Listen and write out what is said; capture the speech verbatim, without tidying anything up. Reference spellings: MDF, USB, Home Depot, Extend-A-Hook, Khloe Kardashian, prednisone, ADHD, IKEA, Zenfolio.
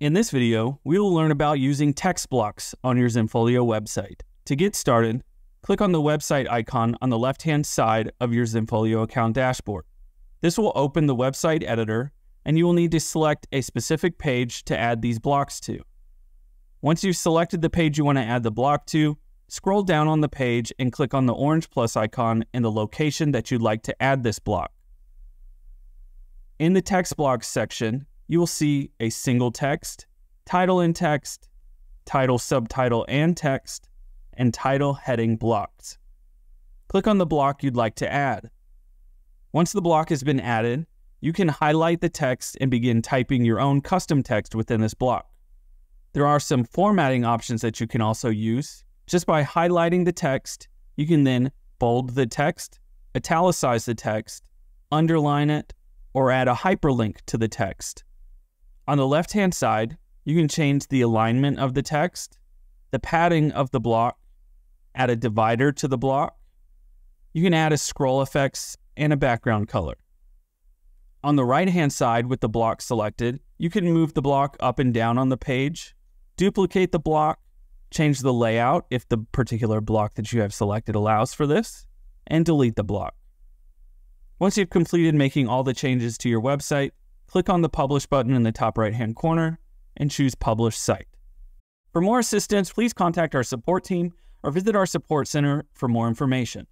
In this video, we will learn about using text blocks on your Zenfolio website. To get started, click on the website icon on the left-hand side of your Zenfolio account dashboard. This will open the website editor, and you will need to select a specific page to add these blocks to. Once you've selected the page you want to add the block to, scroll down on the page and click on the orange plus icon in the location that you'd like to add this block. In the text blocks section, you will see a single text, title and text, title, subtitle, and text, and title heading blocks. Click on the block you'd like to add. Once the block has been added, you can highlight the text and begin typing your own custom text within this block. There are some formatting options that you can also use. Just by highlighting the text, you can then bold the text, italicize the text, underline it, or add a hyperlink to the text. On the left-hand side, you can change the alignment of the text, the padding of the block, add a divider to the block. You can add a scroll effects and a background color. On the right-hand side with the block selected, you can move the block up and down on the page, duplicate the block, change the layout if the particular block that you have selected allows for this, and delete the block. Once you've completed making all the changes to your website, click on the Publish button in the top right-hand corner and choose Publish Site. For more assistance, please contact our support team or visit our support center for more information.